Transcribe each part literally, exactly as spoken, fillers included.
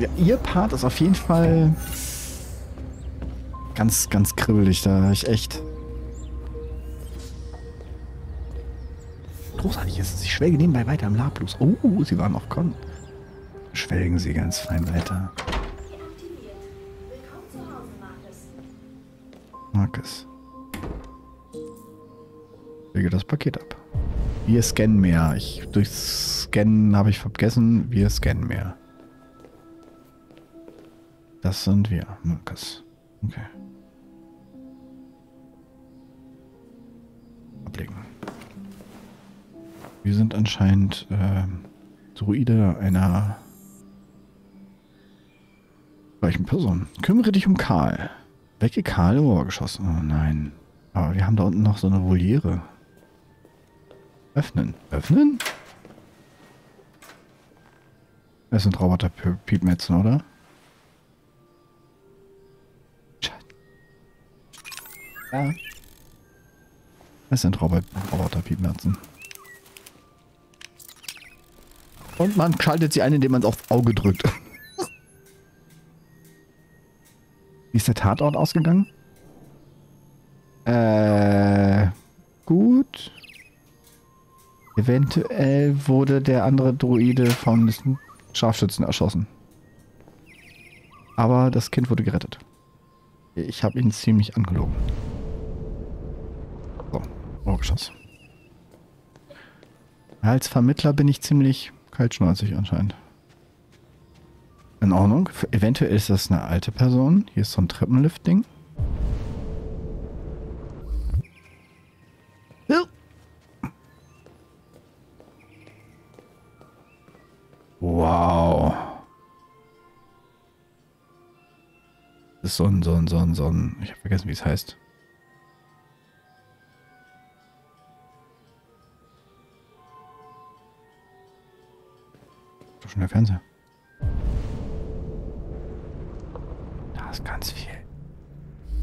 Ja, ihr Part ist auf jeden Fall ganz, ganz kribbelig. Da habe ich echt... Großartig ist es. Ich schwelge nebenbei weiter am Lablus. Oh, sie waren auf Con. Schwelgen sie ganz fein weiter. Marcus. Lege das Paket ab. Wir scannen mehr. Ich, durch Scannen habe ich vergessen. Wir scannen mehr. Das sind wir. Marcus. Okay. Ablegen. Wir sind anscheinend äh, Druide einer gleichen Person. Kümmere dich um Karl. Wecke Karl im Obergeschoss. Oh nein. Aber wir haben da unten noch so eine Voliere. Öffnen. Öffnen? Das sind Roboter-Piepmetzen, oder? Ja. Das sind Roboter-Piepmetzen. Und man schaltet sie ein, indem man es aufs Auge drückt. Wie ist der Tatort ausgegangen? Äh, gut. Eventuell wurde der andere Droide von Scharfschützen erschossen. Aber das Kind wurde gerettet. Ich habe ihn ziemlich angelogen. So, Obergeschoss. Als Vermittler bin ich ziemlich... kaltschnäuzig anscheinend. In Ordnung. Eventuell ist das eine alte Person. Hier ist so ein Treppenlift-Ding. Wow. Das ist so ein, so ein, so ein, so ein... Ich habe vergessen, wie es heißt. Schon der Fernseher. Da ist ganz viel.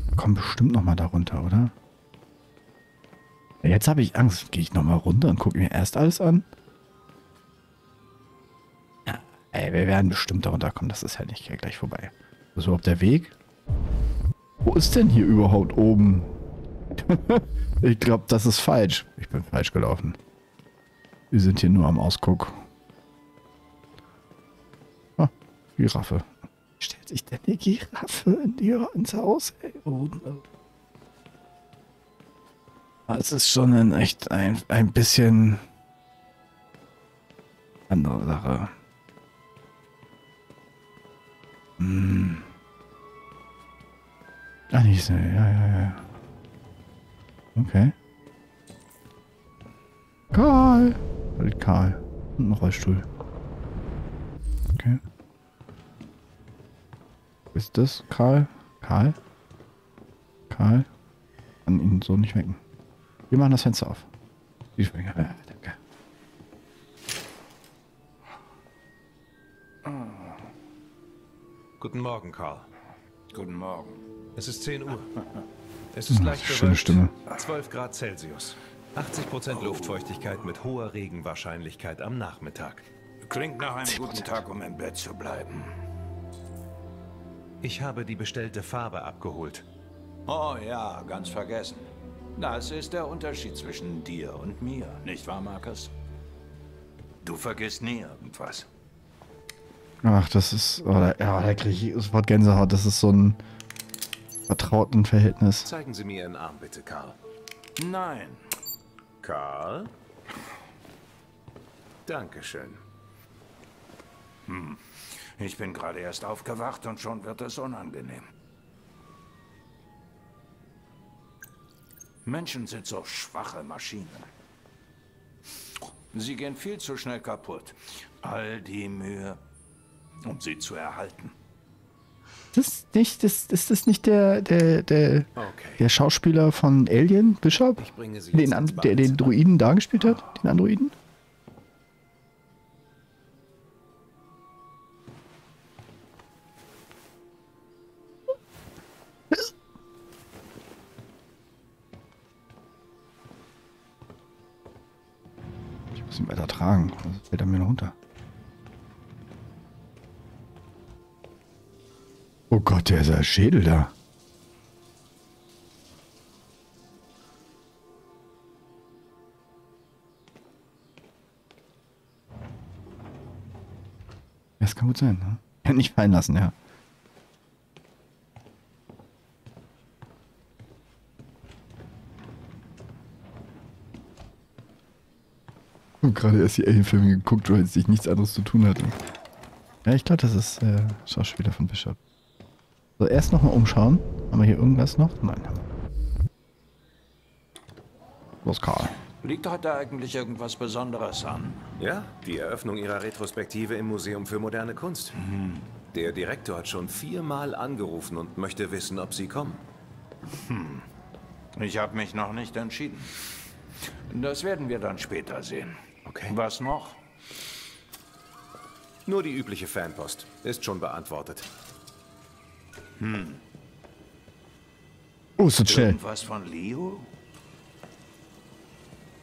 Wir kommen bestimmt nochmal da runter, oder? Jetzt habe ich Angst. Gehe ich nochmal runter und gucke mir erst alles an? Ja, ey, wir werden bestimmt da runterkommen. Das ist halt nicht gleich vorbei. Wo ist überhaupt der Weg? Wo ist denn hier überhaupt oben? Ich glaube, das ist falsch. Ich bin falsch gelaufen. Wir sind hier nur am Ausguck. Giraffe. Stellt sich denn die Giraffe in dir ins Haus? Ey? Oh, no. Es ist schon ein echt ein, ein bisschen andere Sache. Hm. Ah, nicht so. Ja, ja, ja. Okay. Karl. Karl. Und ein Rollstuhl. Okay. Ist das Karl? Karl? Karl? Kann ihn so nicht wecken. Wir machen das Fenster auf. Die Schwinge. Äh, danke. Guten Morgen, Karl. Guten Morgen. Es ist zehn Uhr. Es ist oh, leicht bewölkt. zwölf Grad Celsius. achtzig Prozent oh. Luftfeuchtigkeit mit hoher Regenwahrscheinlichkeit am Nachmittag. Klingt nach einem guten Tag, um im Bett zu bleiben. Ich habe die bestellte Farbe abgeholt. Oh ja, ganz vergessen. Das ist der Unterschied zwischen dir und mir, nicht wahr, Marcus? Du vergisst nie irgendwas. Ach, das ist... Oh, da, ja, da kriege ich das Wort Gänsehaut. Das ist so ein vertrauten Verhältnis. Zeigen Sie mir Ihren Arm, bitte, Karl. Nein. Karl? Dankeschön. Hm. Ich bin gerade erst aufgewacht und schon wird es unangenehm. Menschen sind so schwache Maschinen. Sie gehen viel zu schnell kaputt. All die Mühe, um sie zu erhalten. Das nicht, das, ist das nicht der, der, der, okay. der Schauspieler von Alien, Bishop? Ich bringe sie den, an, der den Druiden dargespielt hat? Den Androiden? Weiter tragen. Also fällt er mir noch runter. Oh Gott, der ist ein Schädel da. Das kann gut sein, ne? Ja, nicht fallen lassen, ja. Und gerade erst die Alien-Filme geguckt, weil es sich nichts anderes zu tun hatte. Ja, ich glaube, das ist äh, Schauspieler von Bishop. So, erst nochmal umschauen. Haben wir hier irgendwas noch? Nein. Los, Karl. Liegt heute eigentlich irgendwas Besonderes an? Ja, die Eröffnung ihrer Retrospektive im Museum für moderne Kunst. Mhm. Der Direktor hat schon viermal angerufen und möchte wissen, ob Sie kommen. Hm. Ich habe mich noch nicht entschieden. Das werden wir dann später sehen. Okay. Was noch? Nur die übliche Fanpost. Ist schon beantwortet. Hm. Oh, ist das schnell. Irgendwas von Leo?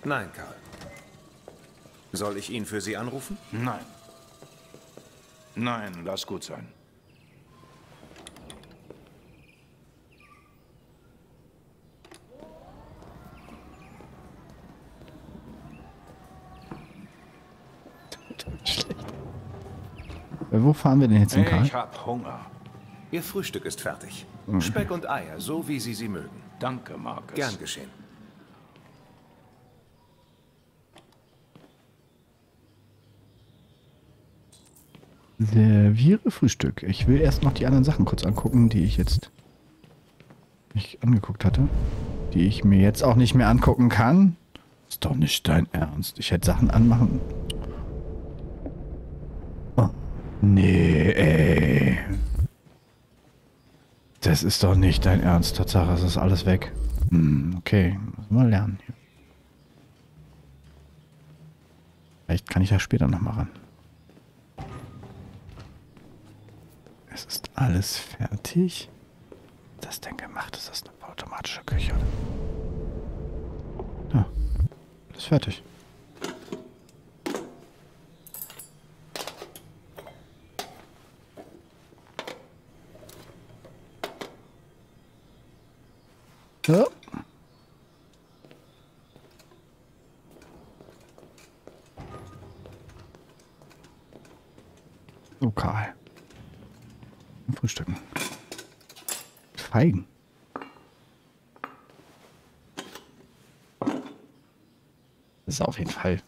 Nein, Karl. Soll ich ihn für Sie anrufen? Nein. Nein, lass gut sein. Wo fahren wir denn jetzt hin, Karl? Ich hab Hunger. Ihr Frühstück ist fertig. Mhm. Speck und Eier, so wie Sie sie mögen. Danke, Markus. Gern geschehen. Serviere Frühstück. Ich will erst noch die anderen Sachen kurz angucken, die ich jetzt nicht angeguckt hatte. Die ich mir jetzt auch nicht mehr angucken kann. Ist doch nicht dein Ernst. Ich hätte Sachen anmachen. Oh. Nee, ey. Das ist doch nicht dein Ernst. Tatsache, es ist alles weg. Hm, okay. Müssen wir lernen hier. Vielleicht kann ich da später nochmal ran. Es ist alles fertig. Was ist das denn gemacht? Ist das eine automatische Küche, oder? Ja. Ist fertig. Ja. Okay. Frühstücken. Feigen. Das ist auf jeden Fall.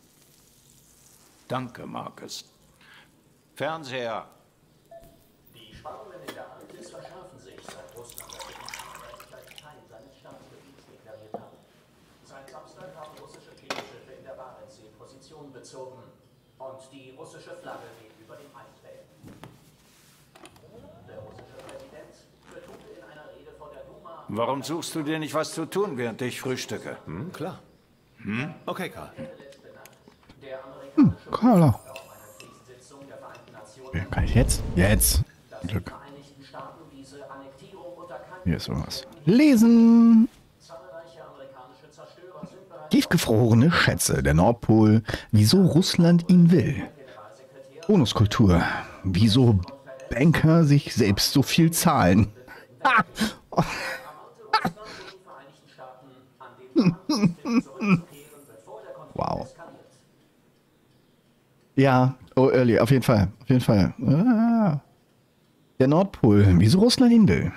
Danke, Markus. Fernseher. Die Spannungen in der Arktis verschärfen sich, seit Russland einen Teil seines Staatsgebiets deklariert hat. Seit Samstag haben russische Kriegsschiffe in der Barentssee Position bezogen und die russische Flagge weht über dem Eisfeld. Der russische Präsident betonte in einer Rede vor der Duma... Warum suchst du dir nicht was zu tun, während ich frühstücke? Hm, klar. Hm? Okay, Karl. Hm, Karl. Ja, kann ich jetzt? Jetzt. Glück. Hier ist irgendwas. Lesen! Tiefgefrorene Schätze der Nordpol. Wieso Russland ihn will. Bonuskultur. Wieso... Banker sich selbst so viel zahlen. Ha! Oh. Wow. Ja, oh, early, auf jeden Fall. Auf jeden Fall. Ah. Der Nordpol, wieso Russland ihn will.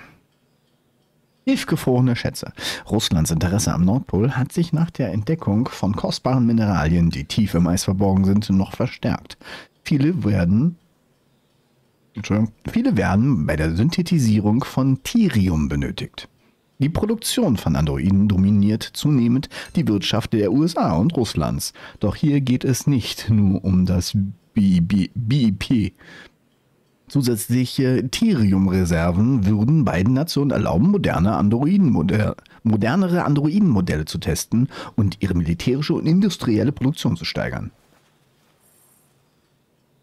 Tiefgefrorene Schätze. Russlands Interesse am Nordpol hat sich nach der Entdeckung von kostbaren Mineralien, die tief im Eis verborgen sind, noch verstärkt. Viele werden... Entschuldigung. Viele werden bei der Synthetisierung von Thirium benötigt. Die Produktion von Androiden dominiert zunehmend die Wirtschaft der U S A und Russlands. Doch hier geht es nicht nur um das B I P. Zusätzliche Thirium-Reserven würden beiden Nationen erlauben, moderne Androidenmodelle, modernere Androidenmodelle zu testen und ihre militärische und industrielle Produktion zu steigern.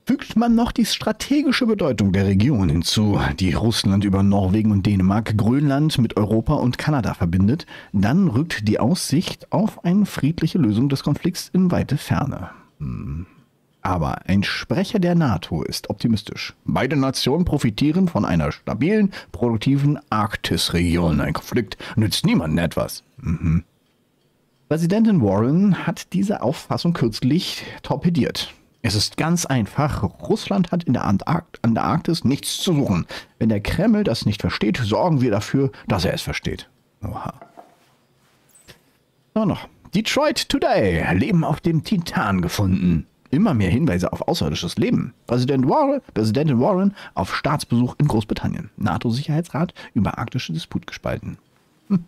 Fügt man noch die strategische Bedeutung der Region hinzu, die Russland über Norwegen und Dänemark, Grönland mit Europa und Kanada verbindet, dann rückt die Aussicht auf eine friedliche Lösung des Konflikts in weite Ferne. Hm. Aber ein Sprecher der NATO ist optimistisch. Beide Nationen profitieren von einer stabilen, produktiven Arktisregion. Ein Konflikt nützt niemandem etwas. Mhm. Präsidentin Warren hat diese Auffassung kürzlich torpediert. Es ist ganz einfach, Russland hat in der Antarkt- an der Arktis nichts zu suchen. Wenn der Kreml das nicht versteht, sorgen wir dafür, dass er es versteht. Oha. Noch noch. Detroit Today. Leben auf dem Titan gefunden. Immer mehr Hinweise auf außerirdisches Leben. Präsident Warren, Präsidentin Warren auf Staatsbesuch in Großbritannien. NATO-Sicherheitsrat über arktische Disput gespalten. Hm.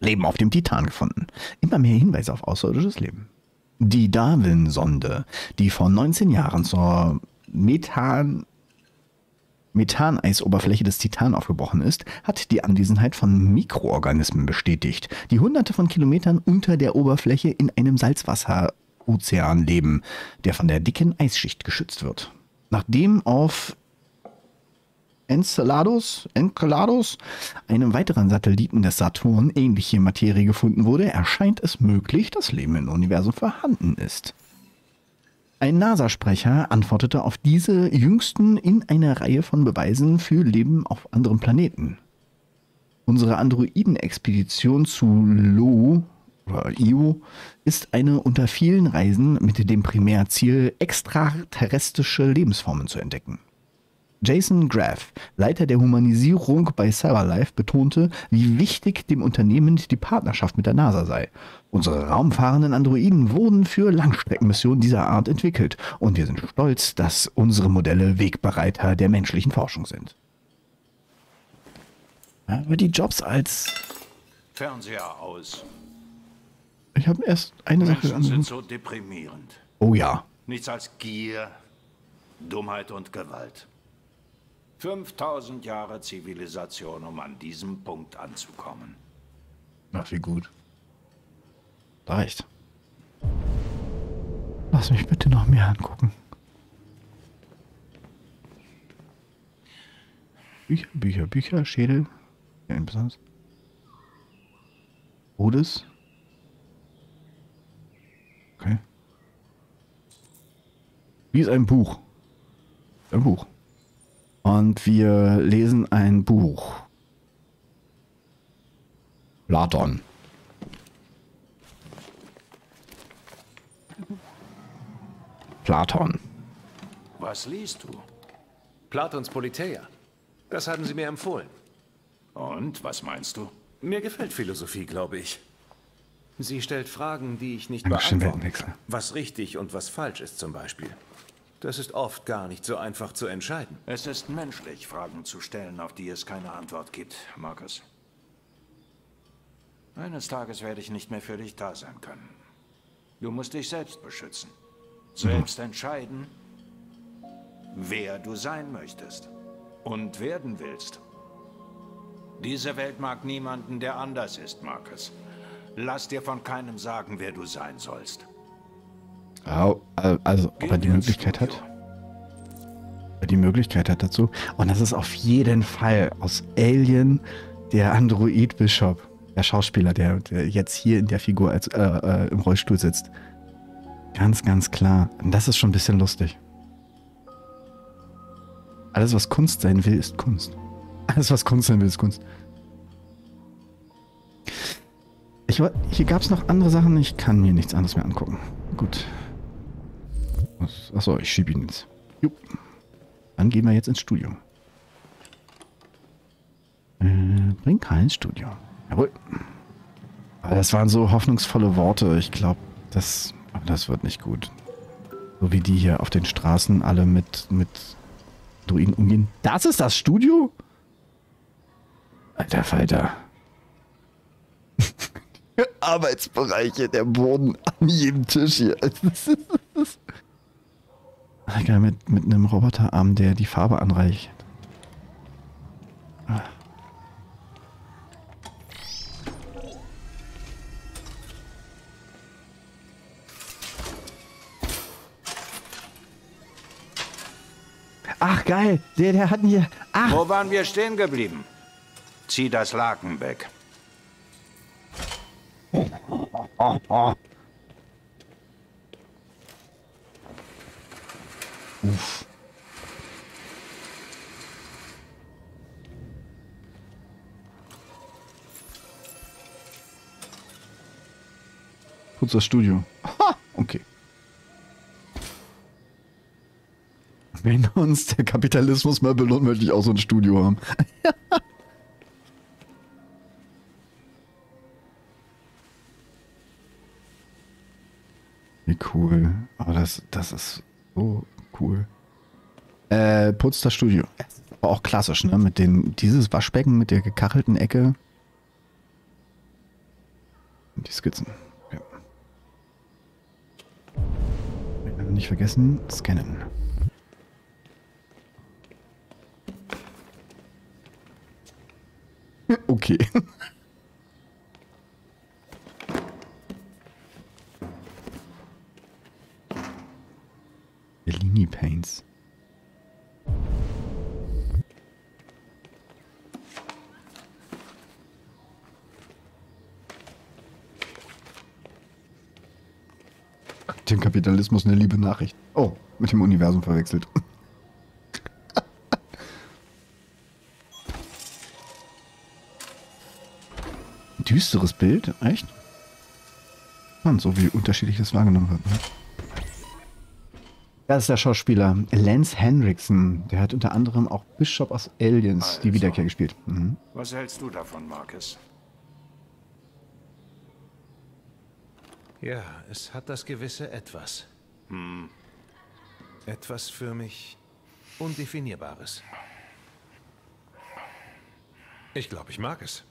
Leben auf dem Titan gefunden. Immer mehr Hinweise auf außerirdisches Leben. Die Darwin-Sonde, die vor neunzehn Jahren zur Methan... Methaneisoberfläche des Titan aufgebrochen ist, hat die Anwesenheit von Mikroorganismen bestätigt, die hunderte von Kilometern unter der Oberfläche in einem Salzwasserozean leben, der von der dicken Eisschicht geschützt wird. Nachdem auf Enceladus, Enceladus, einem weiteren Satelliten des Saturn, ähnliche Materie gefunden wurde, erscheint es möglich, dass Leben im Universum vorhanden ist. Ein NASA-Sprecher antwortete auf diese jüngsten in einer Reihe von Beweisen für Leben auf anderen Planeten. Unsere Androiden-Expedition zu Lo oder Io ist eine unter vielen Reisen mit dem Primärziel, extraterrestrische Lebensformen zu entdecken. Jason Graff, Leiter der Humanisierung bei CyberLife, betonte, wie wichtig dem Unternehmen die Partnerschaft mit der NASA sei. Unsere raumfahrenden Androiden wurden für Langstreckenmissionen dieser Art entwickelt und wir sind stolz, dass unsere Modelle Wegbereiter der menschlichen Forschung sind. Aber die Jobs als... Fernseher aus. Ich habe erst eine Menschen Sache... Sind so deprimierend. Oh ja. Nichts als Gier, Dummheit und Gewalt. fünftausend Jahre Zivilisation, um an diesem Punkt anzukommen. Ach, wie gut. Reicht. Lass mich bitte noch mehr angucken. Bücher, Bücher, Bücher, Schädel. Ja, besonders. Todes. Okay. Wie ist ein Buch? Ein Buch. Und wir lesen ein Buch. Platon. Platon. Was liest du? Platons Politeia. Das haben sie mir empfohlen. Und was meinst du? Mir gefällt Philosophie, glaube ich. Sie stellt Fragen, die ich nicht beantworten kann. Was richtig und was falsch ist zum Beispiel. Das ist oft gar nicht so einfach zu entscheiden. Es ist menschlich, Fragen zu stellen, auf die es keine Antwort gibt, Markus. Eines Tages werde ich nicht mehr für dich da sein können. Du musst dich selbst beschützen. Selbst entscheiden, wer du sein möchtest und werden willst. Diese Welt mag niemanden, der anders ist, Markus. Lass dir von keinem sagen, wer du sein sollst. Oh, also, ob er die Möglichkeit hat. Ob er die Möglichkeit hat dazu. Und das ist auf jeden Fall aus Alien der Android Bishop. Der Schauspieler, der, der jetzt hier in der Figur als, äh, äh, im Rollstuhl sitzt. Ganz, ganz klar. Und das ist schon ein bisschen lustig. Alles, was Kunst sein will, ist Kunst. Alles, was Kunst sein will, ist Kunst. Ich, hier gab es noch andere Sachen. Ich kann mir nichts anderes mehr angucken. Gut. Achso, ich schiebe ihn jetzt. Jupp. Dann gehen wir jetzt ins Studio. Äh, bring Karl ins Studio. Jawohl. Aber das waren so hoffnungsvolle Worte. Ich glaube, das, das wird nicht gut. So wie die hier auf den Straßen alle mit, mit Druiden umgehen. Das ist das Studio? Alter Falter. Arbeitsbereiche, der Boden an jedem Tisch hier. Egal, mit, mit einem Roboterarm, der die Farbe anreicht. Ah. Ach geil, der, der hatten hier... Ach. Wo waren wir stehen geblieben? Zieh das Laken weg. Uff. Putz das Studio. Ha! Okay. Wenn uns der Kapitalismus mal belohnt, möchte ich auch so ein Studio haben. Wie cool. Aber das, das ist so cool. Äh, putz das Studio. Aber auch klassisch, ne? Mit dem, dieses Waschbecken mit der gekachelten Ecke. Und die Skizzen. Ja. Nicht vergessen, scannen. Okay. Bellini Paints. Dem Kapitalismus eine liebe Nachricht. Oh, mit dem Universum verwechselt. Düsteres Bild? Echt? Mann, so wie unterschiedlich das wahrgenommen wird. Ne? Das ist der Schauspieler Lance Henriksen. Der hat unter anderem auch Bishop aus Aliens also, die Wiederkehr gespielt. Mhm. Was hältst du davon, Marcus? Ja, es hat das gewisse Etwas. Hm. Etwas für mich Undefinierbares. Ich glaube, ich mag es.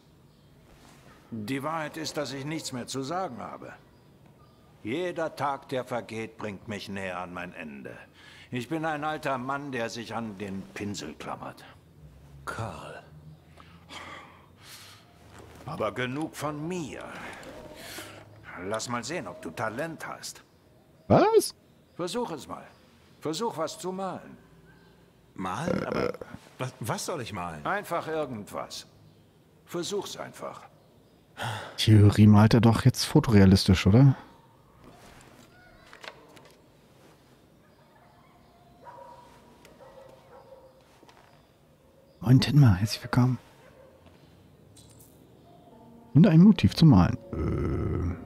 Die Wahrheit ist, dass ich nichts mehr zu sagen habe. Jeder Tag, der vergeht, bringt mich näher an mein Ende. Ich bin ein alter Mann, der sich an den Pinsel klammert. Karl. Aber genug von mir. Lass mal sehen, ob du Talent hast. Was? Versuch es mal. Versuch, was zu malen. Malen? Äh, Aber was, was soll ich malen? Einfach irgendwas. Versuch's einfach. Theorie malt er doch jetzt fotorealistisch, oder? Moin Tinmar, herzlich willkommen. Und ein Motiv zu malen. Äh,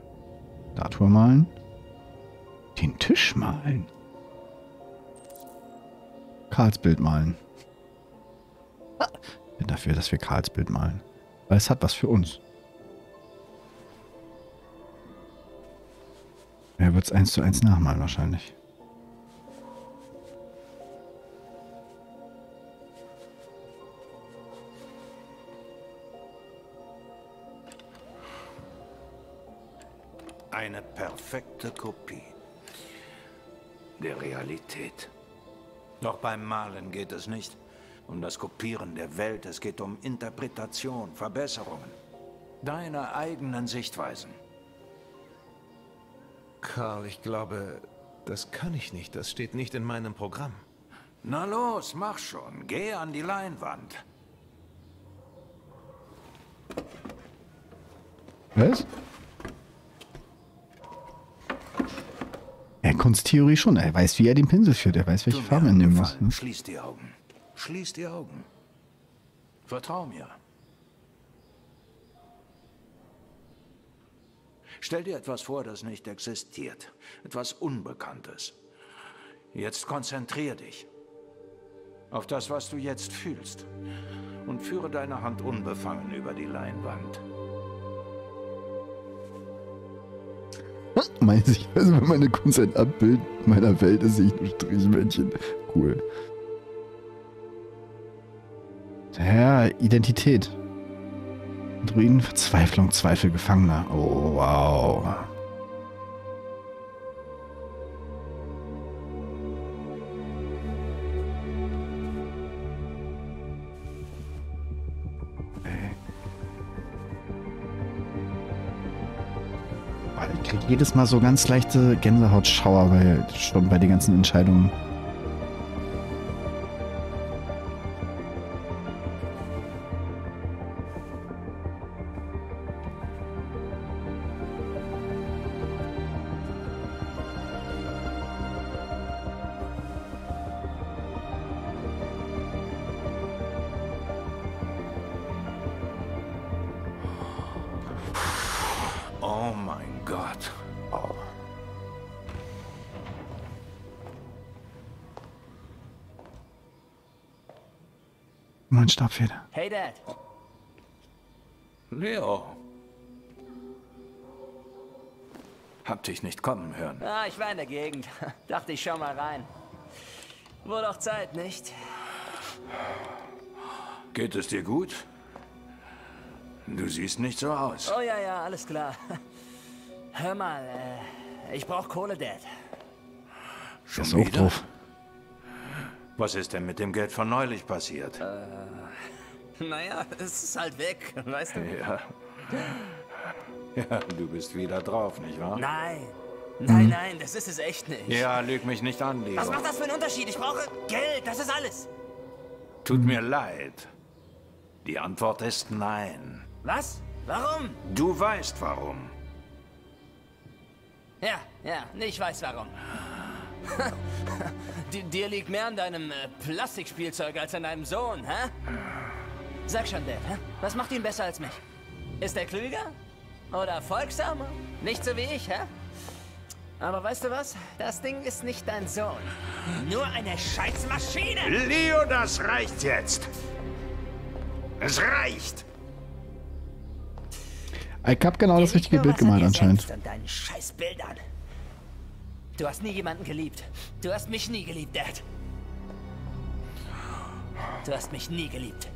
Statue malen. Den Tisch malen. Karls Bild malen. Ich bin dafür, dass wir Karls Bild malen. Weil es hat was für uns. Er wird es eins zu eins nachmalen wahrscheinlich. Eine perfekte Kopie der Realität. Doch beim Malen geht es nicht um das Kopieren der Welt. Es geht um Interpretation, Verbesserungen, deiner eigenen Sichtweisen. Karl, ich glaube, das kann ich nicht. Das steht nicht in meinem Programm. Na los, mach schon. Geh an die Leinwand. Was? Er Kunsttheorie schon. Er weiß, wie er den Pinsel führt. Er weiß, welche Farbe er nehmen muss. Ne? Schließ die Augen. Schließ die Augen. Vertrau mir. Stell dir etwas vor, das nicht existiert. Etwas Unbekanntes. Jetzt konzentrier dich auf das, was du jetzt fühlst. Und führe deine Hand unbefangen über die Leinwand. Ich weiß, wenn meine Kunst ein Abbild meiner Welt ist, sehe ich nur Strichmännchen. Cool. Ja, Identität. Druiden, Verzweiflung, Zweifel, Gefangener. Oh, wow. Ey. Ich kriege jedes Mal so ganz leichte Gänsehautschauer bei, schon bei den ganzen Entscheidungen. Mein Stabfeder. Hey Dad. Leo. Hab dich nicht kommen hören. Ah, ich war in der Gegend. Dachte ich, schau mal rein. Wurde auch Zeit, nicht? Geht es dir gut? Du siehst nicht so aus. Oh ja, ja, alles klar. Hör mal, äh, ich brauch Kohle, Dad. Schon ist wieder? Drauf. Was ist denn mit dem Geld von neulich passiert? Äh, naja, es ist halt weg, weißt du? Ja. Ja, du bist wieder drauf, nicht wahr? Nein. Nein, nein, das ist es echt nicht. Ja, lüg mich nicht an, Leo. Was macht das für einen Unterschied? Ich brauche Geld, das ist alles. Tut mir leid. Die Antwort ist nein. Was? Warum? Du weißt warum. Ja, ja, ich weiß warum. Dir liegt mehr an deinem äh, Plastikspielzeug als an deinem Sohn, hä? Sag schon, Dad, hä? Was macht ihn besser als mich? Ist er klüger? Oder folgsamer? Nicht so wie ich, hä? Aber weißt du was? Das Ding ist nicht dein Sohn. Nur eine Scheißmaschine! Leo, das reicht jetzt! Es reicht! Ich hab genau das richtige Bild gemalt anscheinend. Du hast nie jemanden geliebt. Du hast mich nie geliebt, Dad. Du hast mich nie geliebt.